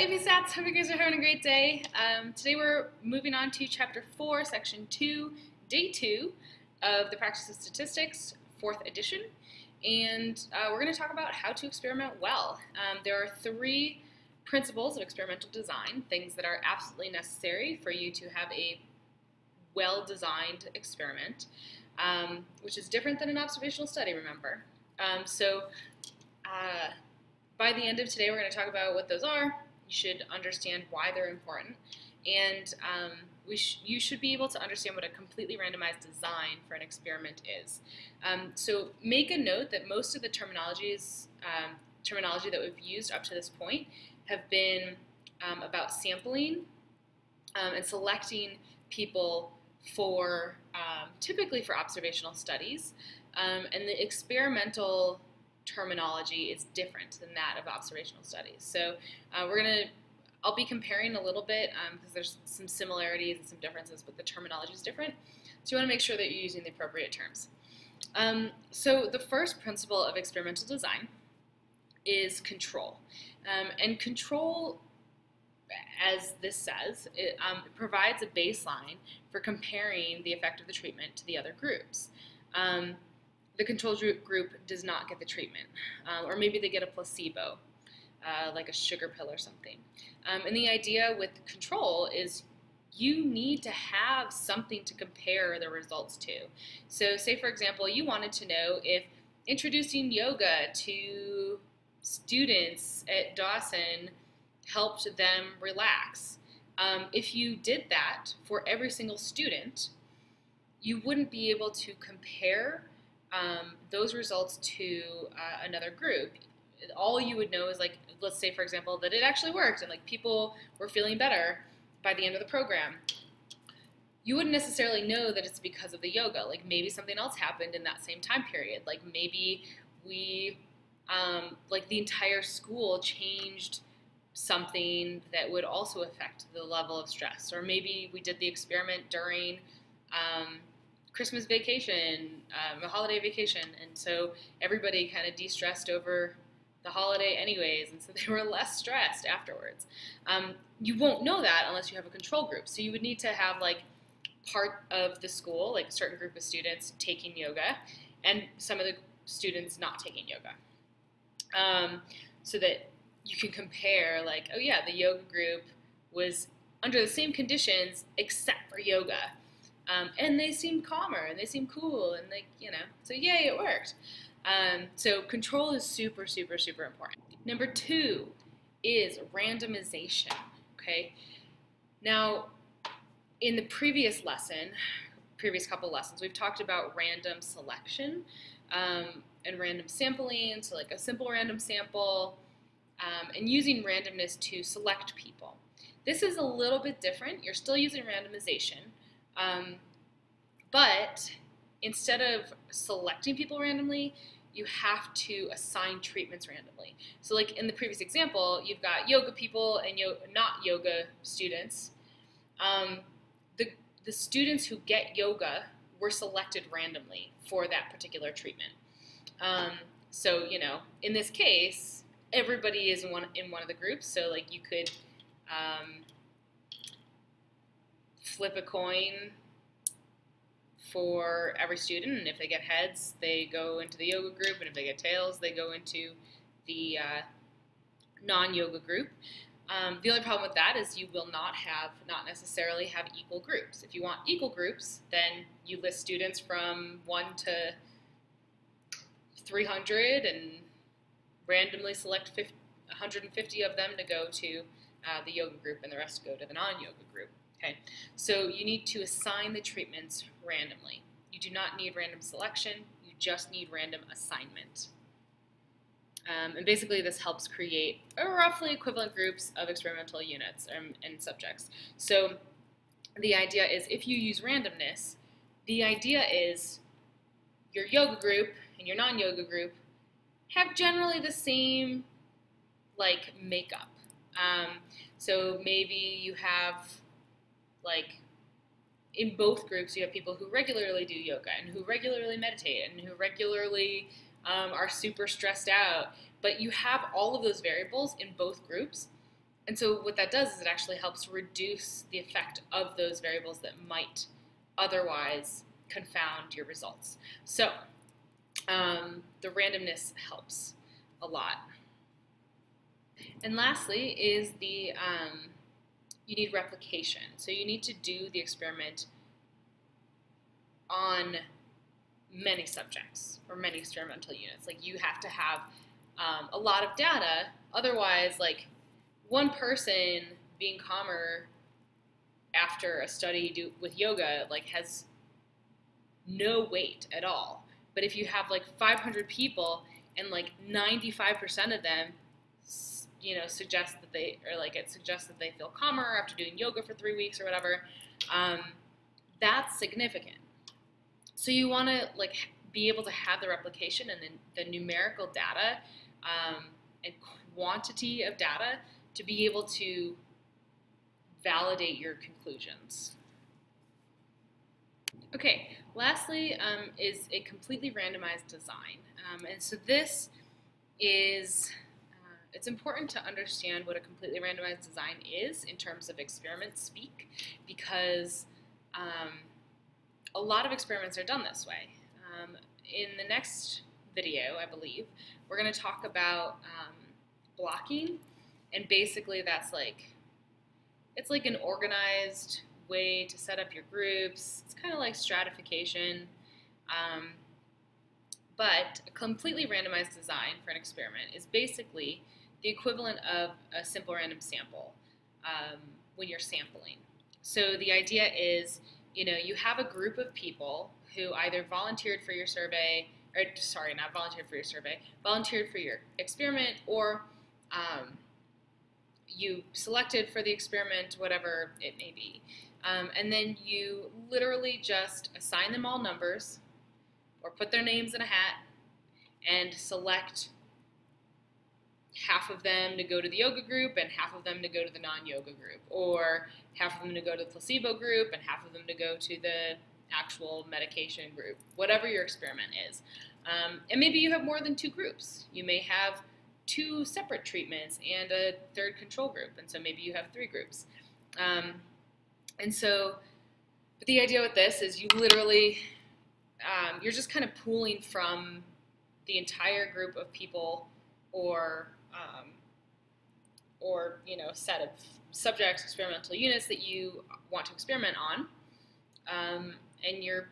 AP Stats, hope you guys are having a great day. Today we're moving on to Chapter 4, Section 2, Day 2 of The Practice of Statistics, 4th edition. And we're going to talk about how to experiment well. There are 3 principles of experimental design, things that are absolutely necessary for you to have a well-designed experiment, which is different than an observational study, remember. By the end of today, we're going to talk about what those are. You should understand why they're important, and you should be able to understand what a completely randomized design for an experiment is. So make a note that most of the terminology that we've used up to this point have been about sampling and selecting people for, typically for observational studies, and the experimental terminology is different than that of observational studies. So I'll be comparing a little bit because there's some similarities and some differences, but the terminology is different. So you want to make sure that you're using the appropriate terms. So the first principle of experimental design is control. And control, as this says, it provides a baseline for comparing the effect of the treatment to the other groups. The control group does not get the treatment, or maybe they get a placebo, like a sugar pill or something. And the idea with control is you need to have something to compare the results to. So say, for example, you wanted to know if introducing yoga to students at Dawson helped them relax. If you did that for every single student, you wouldn't be able to compare those results to another group. All you would know is, like, let's say, for example, that it actually worked and, like, people were feeling better by the end of the program. You wouldn't necessarily know that it's because of the yoga. Like, maybe something else happened in that same time period. Like, maybe we, like, the entire school changed something that would also affect the level of stress. Or maybe we did the experiment during Christmas vacation, a holiday vacation, and so everybody kind of de-stressed over the holiday anyways, and so they were less stressed afterwards. You won't know that unless you have a control group, so you would need to have, like, part of the school, like a certain group of students taking yoga, and some of the students not taking yoga, so that you can compare, like, oh yeah, the yoga group was under the same conditions except for yoga. And they seem calmer, and they seem cool, and, like, you know, so yay, it worked. So control is super, super, super important. Number 2 is randomization, okay? Now, in the previous lesson, previous couple lessons, we've talked about random selection and random sampling, so, like, a simple random sample, and using randomness to select people. This is a little bit different. You're still using randomization. But instead of selecting people randomly, you have to assign treatments randomly. So, like in the previous example, you've got yoga people and not yoga students. The students who get yoga were selected randomly for that particular treatment. So, you know, in this case, everybody is in one of the groups. So, like, you could flip a coin for every student, and if they get heads, they go into the yoga group, and if they get tails, they go into the non-yoga group. The only problem with that is you will not necessarily have equal groups. If you want equal groups, then you list students from 1 to 300 and randomly select 150 of them to go to the yoga group, and the rest go to the non-yoga group. Okay, so you need to assign the treatments randomly. You do not need random selection, you just need random assignment. And basically this helps create roughly equivalent groups of experimental units and subjects. So the idea is, if you use randomness, the idea is your yoga group and your non-yoga group have generally the same, like, makeup. So maybe you have, like, in both groups, you have people who regularly do yoga and who regularly meditate and who regularly are super stressed out. But you have all of those variables in both groups, And so what that does is it actually helps reduce the effect of those variables that might otherwise confound your results. So the randomness helps a lot. And lastly is the you need replication. So you need to do the experiment on many subjects or many experimental units. Like, you have to have a lot of data. Otherwise, like, one person being calmer after a study with yoga, like, has no weight at all. But if you have like 500 people and like 95% of them, you know, suggest that they, or like it suggests that they feel calmer after doing yoga for 3 weeks or whatever, that's significant. So you want to like be able to have the replication and the numerical data and quantity of data to be able to validate your conclusions. Okay, lastly is a completely randomized design. And so this is, it's important to understand what a completely randomized design is in terms of experiment speak, because a lot of experiments are done this way. In the next video, I believe, we're going to talk about blocking, and basically that's like, it's like an organized way to set up your groups. It's kind of like stratification, but a completely randomized design for an experiment is basically the equivalent of a simple random sample when you're sampling. So the idea is, you know, you have a group of people who either volunteered for your survey, or sorry, not volunteered for your survey, volunteered for your experiment, or you selected for the experiment, whatever it may be. And then you literally just assign them all numbers or put their names in a hat and select half of them to go to the yoga group and half of them to go to the non-yoga group, or half of them to go to the placebo group and half of them to go to the actual medication group, whatever your experiment is. And maybe you have more than two groups. You may have two separate treatments and a third control group, and so maybe you have three groups. And so, but the idea with this is you literally, you're just kind of pooling from the entire group of people, or you know, set of subjects, experimental units that you want to experiment on, and you're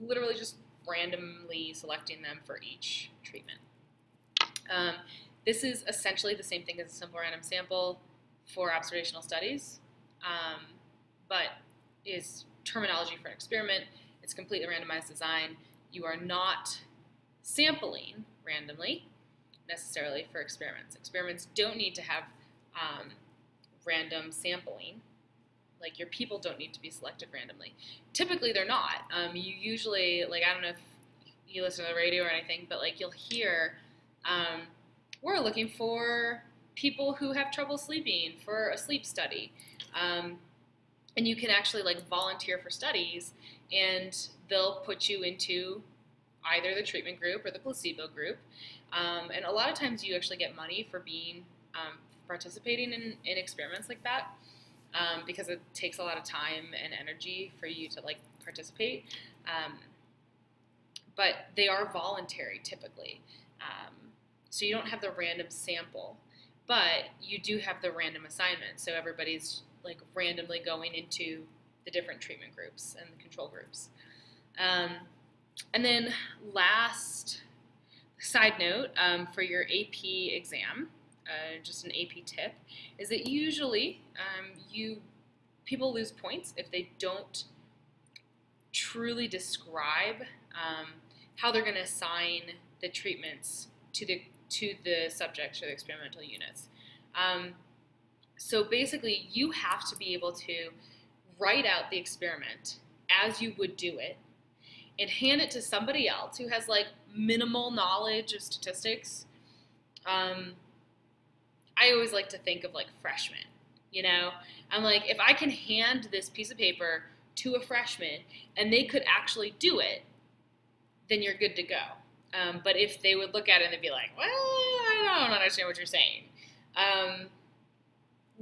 literally just randomly selecting them for each treatment. This is essentially the same thing as a simple random sample for observational studies, but is terminology for an experiment. It's completely randomized design. You are not sampling randomly necessarily for experiments. Experiments don't need to have random sampling. Like, your people don't need to be selected randomly. Typically they're not. You usually, like, I don't know if you listen to the radio or anything, but like you'll hear, we're looking for people who have trouble sleeping for a sleep study. And you can actually like volunteer for studies, and they'll put you into either the treatment group or the placebo group. And a lot of times you actually get money for being participating in experiments like that, because it takes a lot of time and energy for you to like participate. But they are voluntary typically. So you don't have the random sample, but you do have the random assignment. So everybody's like randomly going into the different treatment groups and the control groups. And then last side note for your AP exam, just an AP tip, is that usually people lose points if they don't truly describe how they're going to assign the treatments to the subjects or the experimental units. So basically, you have to be able to write out the experiment as you would do it and hand it to somebody else who has like minimal knowledge of statistics. I always like to think of like freshmen, you know? I'm like, if I can hand this piece of paper to a freshman and they could actually do it, then you're good to go. But if they would look at it and they'd be like, well, I don't understand what you're saying,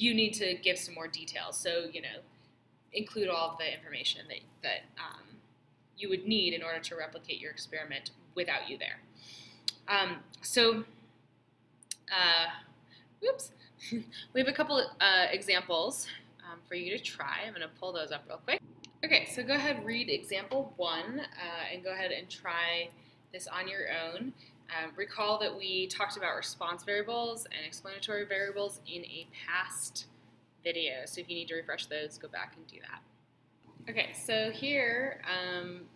you need to give some more details. So, you know, include all of the information that you would need in order to replicate your experiment without you there. Oops. We have a couple examples for you to try. I'm going to pull those up real quick. Okay, so go ahead, read example 1, and go ahead and try this on your own. Recall that we talked about response variables and explanatory variables in a past video, so if you need to refresh those, go back and do that. Okay, so here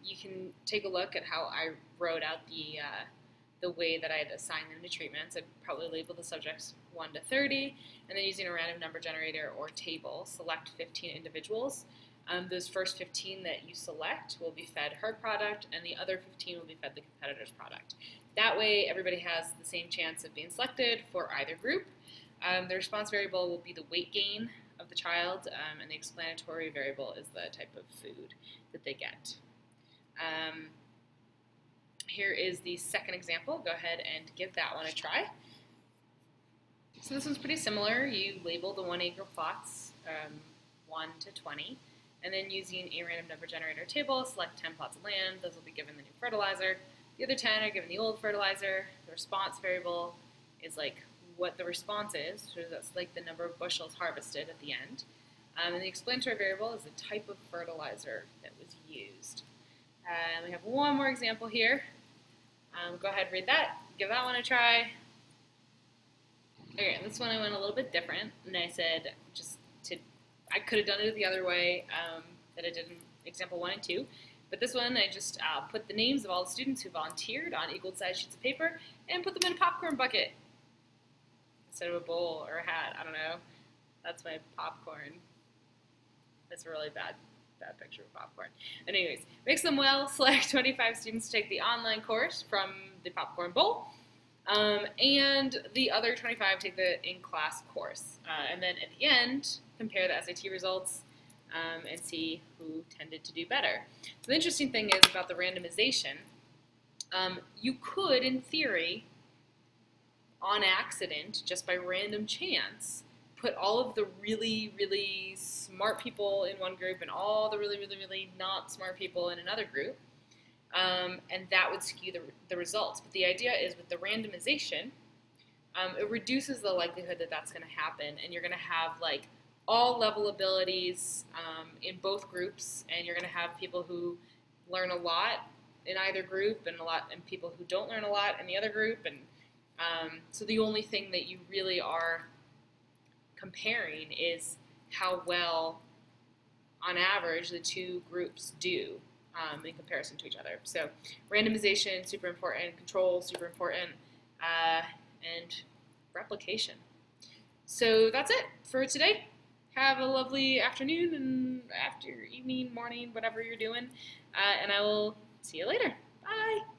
you can take a look at how I wrote out the way that I had assigned them to treatments. I'd probably label the subjects 1 to 30, and then using a random number generator or table, select 15 individuals. Those first 15 that you select will be fed her product, and the other 15 will be fed the competitor's product. That way, everybody has the same chance of being selected for either group. The response variable will be the weight gain of the child, and the explanatory variable is the type of food that they get. Here is the second example. Go ahead and give that one a try. So this one's pretty similar. You label the 1 acre plots 1 to 20, and then using a random number generator table, select 10 plots of land. Those will be given the new fertilizer. The other 10 are given the old fertilizer. The response variable is like what the response is, so that's like the number of bushels harvested at the end. And the explanatory variable is the type of fertilizer that was used. We have one more example here. Go ahead, read that, give that one a try. Okay, this one I went a little bit different, and I said I could have done it the other way that I did in example 1 and 2, but this one I just put the names of all the students who volunteered on equal-sized sheets of paper and put them in a popcorn bucket instead of a bowl or a hat. I don't know. That's my popcorn. That's a really bad picture of popcorn. And anyways, mix them well, select 25 students to take the online course from the popcorn bowl, and the other 25 take the in-class course. And then at the end, compare the SAT results and see who tended to do better. So the interesting thing is about the randomization, you could, in theory, on accident, just by random chance, put all of the really, really smart people in one group and all the really, really, really not smart people in another group, and that would skew the results. But the idea is with the randomization, it reduces the likelihood that that's going to happen, and you're going to have like all level abilities in both groups, and you're going to have people who learn a lot in either group and people who don't learn a lot in the other group. And so the only thing that you really are comparing is how well, on average, the two groups do in comparison to each other. So randomization, super important, control, super important, and replication. So that's it for today. Have a lovely afternoon and after evening, morning, whatever you're doing, and I will see you later. Bye.